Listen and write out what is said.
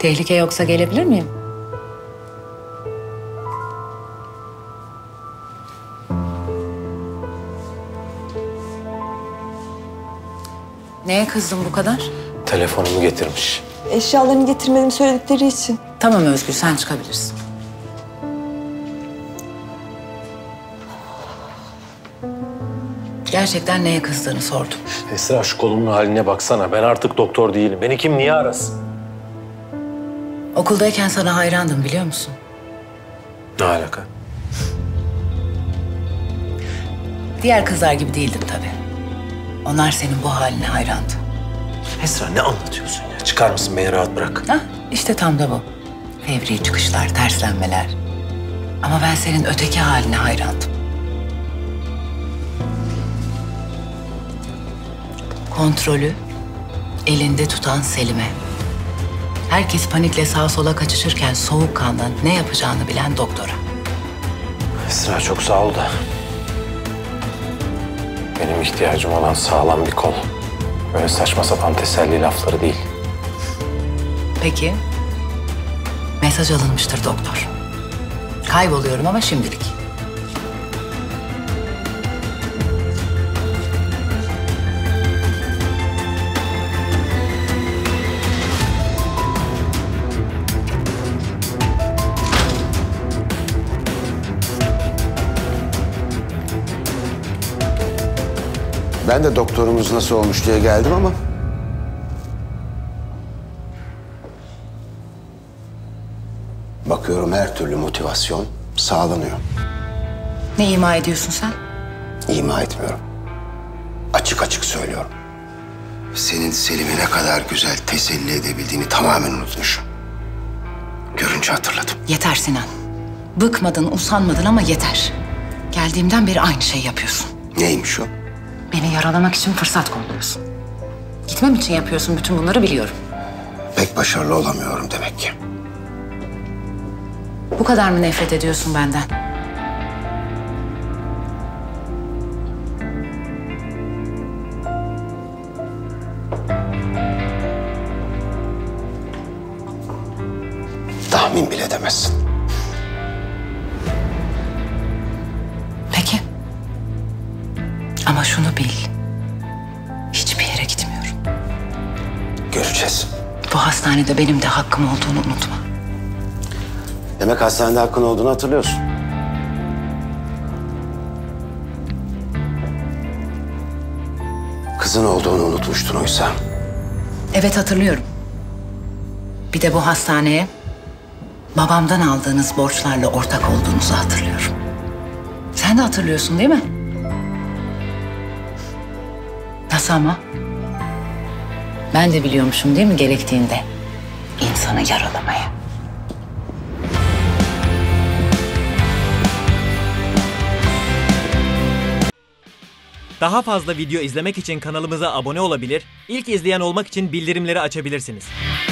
Tehlike yoksa gelebilir miyim? Neye kızdın bu kadar? Telefonumu getirmiş. Eşyalarını getirmediğimi söyledikleri için. Tamam Özgür, sen çıkabilirsin. Gerçekten neye kızdığını sordum. Esra, şu kolumun haline baksana. Ben artık doktor değilim. Beni kim niye arasın? Okuldayken sana hayrandım, biliyor musun? Ne alaka? Diğer kızlar gibi değildin tabii. Onlar senin bu haline hayrandı. Esra, ne anlatıyorsun ya? Çıkar mısın, beni rahat bırak. Hah, işte tam da bu. Fevri çıkışlar, terslenmeler. Ama ben senin öteki haline hayrandım. Kontrolü elinde tutan Selim'e. Herkes panikle sağa sola kaçışırken soğukkanlı, ne yapacağını bilen doktora. Esra, çok sağ ol da. Benim ihtiyacım olan sağlam bir kol. Böyle saçma sapan teselli lafları değil. Peki. Mesaj alınmıştır doktor. Kayboluyorum ama şimdilik. Ben de doktorumuz nasıl olmuş diye geldim ama... bakıyorum her türlü motivasyon sağlanıyor. Ne ima ediyorsun sen? İma etmiyorum. Açık açık söylüyorum. Senin Selim'i ne kadar güzel teselli edebildiğini tamamen unutmuşum. Görünce hatırladım. Yeter Sinan. Bıkmadın, usanmadın ama yeter. Geldiğimden beri aynı şeyi yapıyorsun. Neymiş o? Beni yaralamak için fırsat kolluyorsun. Gitmem için yapıyorsun bütün bunları, biliyorum. Pek başarılı olamıyorum demek ki. Bu kadar mı nefret ediyorsun benden? Tahmin bile edemezsin. Peki. Ama şunu bil, hiçbir yere gitmiyorum. Göreceğiz. Bu hastanede benim de hakkım olduğunu unutma. Demek hastanede hakkın olduğunu hatırlıyorsun. Kızın olduğunu unutmuştun oysa. Evet, hatırlıyorum. Bir de bu hastaneye babamdan aldığınız borçlarla ortak olduğunuzu hatırlıyorum. Sen de hatırlıyorsun değil mi? Nasıl ama? Ben de biliyormuşum değil mi gerektiğinde insanı yaralamayı? Daha fazla video izlemek için kanalımıza abone olabilir, ilk izleyen olmak için bildirimleri açabilirsiniz.